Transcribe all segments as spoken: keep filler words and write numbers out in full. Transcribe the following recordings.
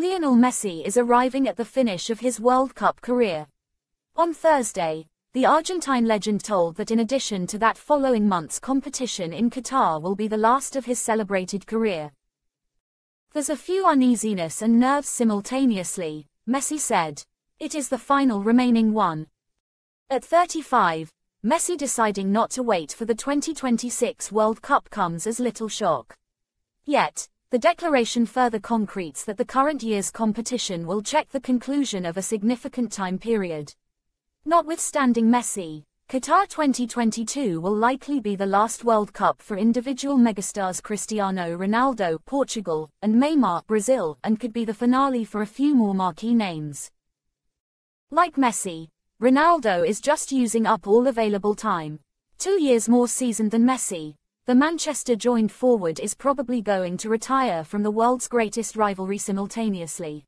Lionel Messi is arriving at the finish of his World Cup career. On Thursday, the Argentine legend told that in addition to that, following month's competition in Qatar will be the last of his celebrated career. "There's a few uneasiness and nerves simultaneously," Messi said. "It is the final remaining one." At thirty-five, Messi deciding not to wait for the twenty twenty-six World Cup comes as little shock. Yet, the declaration further concretes that the current year's competition will check the conclusion of a significant time period. Notwithstanding Messi, Qatar twenty twenty-two will likely be the last World Cup for individual megastars Cristiano Ronaldo, Portugal, and Neymar, Brazil, and could be the finale for a few more marquee names. Like Messi, Ronaldo is just using up all available time. Two years more seasoned than Messi, the Manchester-joined forward is probably going to retire from the world's greatest rivalry simultaneously.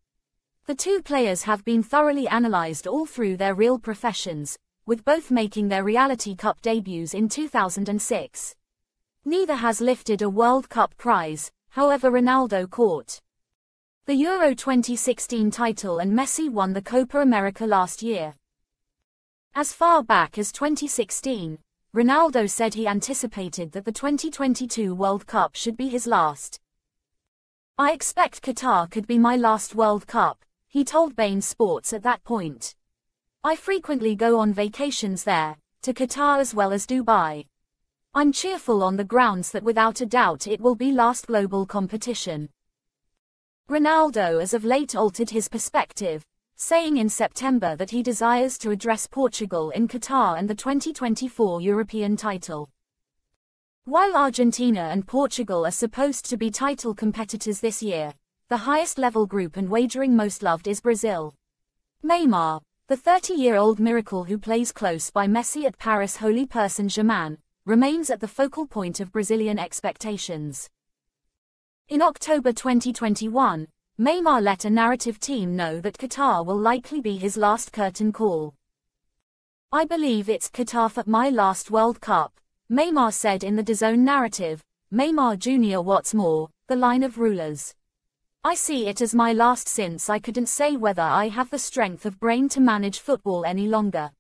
The two players have been thoroughly analysed all through their real professions, with both making their Reality Cup debuts in two thousand six. Neither has lifted a World Cup prize, however Ronaldo caught the Euro twenty sixteen title and Messi won the Copa America last year. As far back as twenty sixteen, Ronaldo said he anticipated that the twenty twenty-two World Cup should be his last. "I expect Qatar could be my last World Cup," he told beIN Sports at that point. "I frequently go on vacations there, to Qatar as well as Dubai. I'm cheerful on the grounds that without a doubt it will be last global competition." Ronaldo has of late altered his perspective, saying in September that he desires to address Portugal in Qatar and the twenty twenty-four European title. While Argentina and Portugal are supposed to be title competitors this year, the highest-level group and wagering most loved is Brazil. Neymar, the thirty-year-old miracle who plays close by Messi at Paris Saint Germain, remains at the focal point of Brazilian expectations. In October twenty twenty-one, Neymar let a narrative team know that Qatar will likely be his last curtain call. "I believe it's Qatar for my last World Cup," Neymar said in the DAZN narrative. Neymar Junior What's more, the line of rulers. "I see it as my last since I couldn't say whether I have the strength of brain to manage football any longer.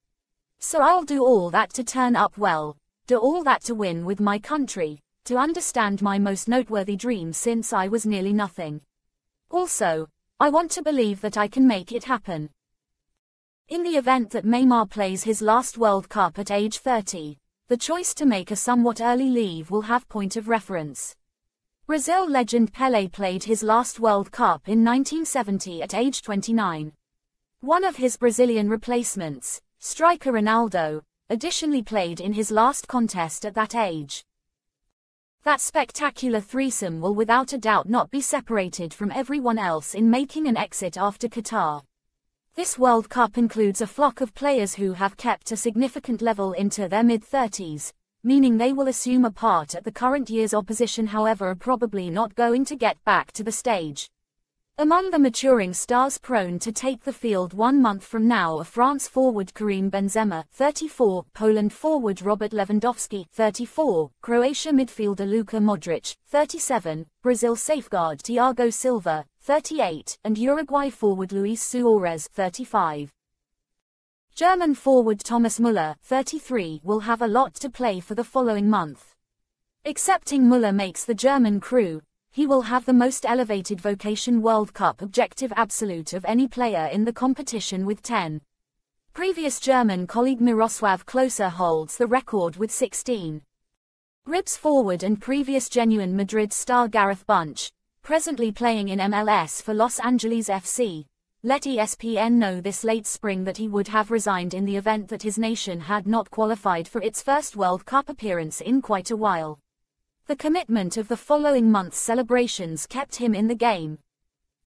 So I'll do all that to turn up well, do all that to win with my country, to understand my most noteworthy dream since I was nearly nothing. Also, I want to believe that I can make it happen." In the event that Neymar plays his last World Cup at age thirty, the choice to make a somewhat early leave will have point of reference. Brazil legend Pelé played his last World Cup in nineteen seventy at age twenty-nine. One of his Brazilian replacements, striker Ronaldo, additionally played in his last contest at that age. That spectacular threesome will without a doubt not be separated from everyone else in making an exit after Qatar. This World Cup includes a flock of players who have kept a significant level into their mid-thirties, meaning they will assume a part at the current year's opposition, however are probably not going to get back to the stage. Among the maturing stars prone to take the field one month from now are France forward Karim Benzema, thirty-four, Poland forward Robert Lewandowski, thirty-four, Croatia midfielder Luka Modric, thirty-seven, Brazil safeguard Thiago Silva, thirty-eight, and Uruguay forward Luis Suárez, thirty-five. German forward Thomas Müller, thirty-three, will have a lot to play for the following month. Excepting Müller makes the German crew, he will have the most elevated vocation World Cup objective absolute of any player in the competition with ten. Previous German colleague Miroslav Klose holds the record with sixteen. Ribs forward and previous genuine Madrid star Gareth Bunch, presently playing in M L S for Los Angeles F C, let E S P N know this late spring that he would have resigned in the event that his nation had not qualified for its first World Cup appearance in quite a while. The commitment of the following month's celebrations kept him in the game,